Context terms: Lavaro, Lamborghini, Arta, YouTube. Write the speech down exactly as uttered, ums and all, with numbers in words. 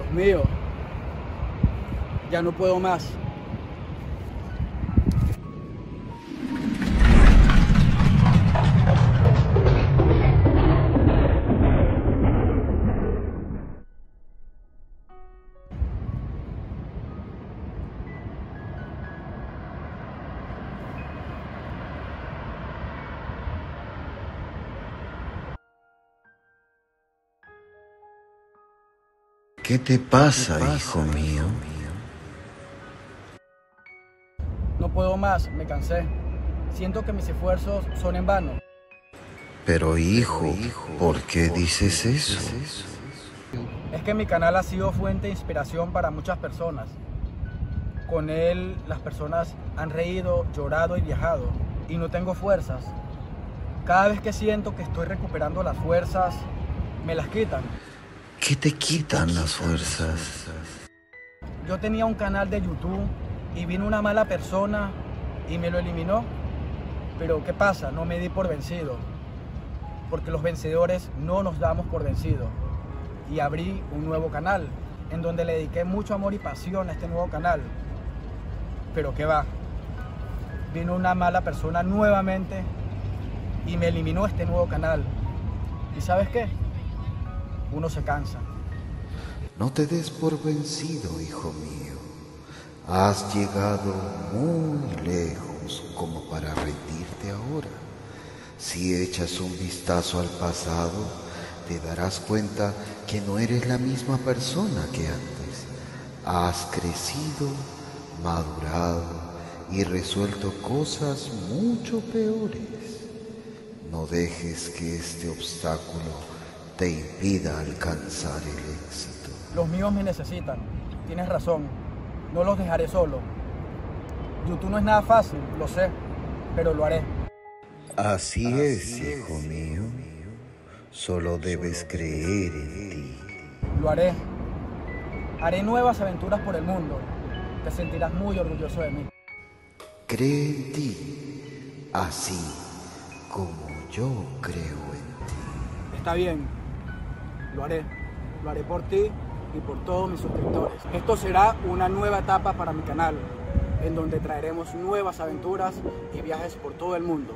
Dios mío, ya no puedo más. ¿Qué te pasa, ¿Qué te pasa hijo, hijo mío? mío? No puedo más, me cansé. Siento que mis esfuerzos son en vano. Pero hijo, hijo ¿por qué ¿por dices, qué eso? dices eso? Es que mi canal ha sido fuente de inspiración para muchas personas. Con él las personas han reído, llorado y viajado. Y no tengo fuerzas. Cada vez que siento que estoy recuperando las fuerzas, me las quitan. ¿Qué te quitan las fuerzas? Yo tenía un canal de YouTube y vino una mala persona y me lo eliminó. Pero ¿qué pasa? No me di por vencido. Porque los vencedores no nos damos por vencidos. Y abrí un nuevo canal en donde le dediqué mucho amor y pasión a este nuevo canal. Pero ¿qué va? Vino una mala persona nuevamente y me eliminó este nuevo canal. ¿Y sabes qué? Uno se cansa. No te des por vencido, hijo mío. Has llegado muy lejos como para rendirte ahora. Si echas un vistazo al pasado, te darás cuenta que no eres la misma persona que antes. Has crecido, madurado y resuelto cosas mucho peores. No dejes que este obstáculo te impida alcanzar el éxito. Los míos me necesitan, tienes razón, no los dejaré solo. YouTube no es nada fácil, lo sé, pero lo haré. Así, Así es, es, hijo mío, solo debes creer en ti. Lo haré, haré nuevas aventuras por el mundo, te sentirás muy orgulloso de mí. Cree en ti, así como yo creo en ti. Está bien. Lo haré, lo haré por ti y por todos mis suscriptores. Esto será una nueva etapa para mi canal, en donde traeremos nuevas aventuras y viajes por todo el mundo.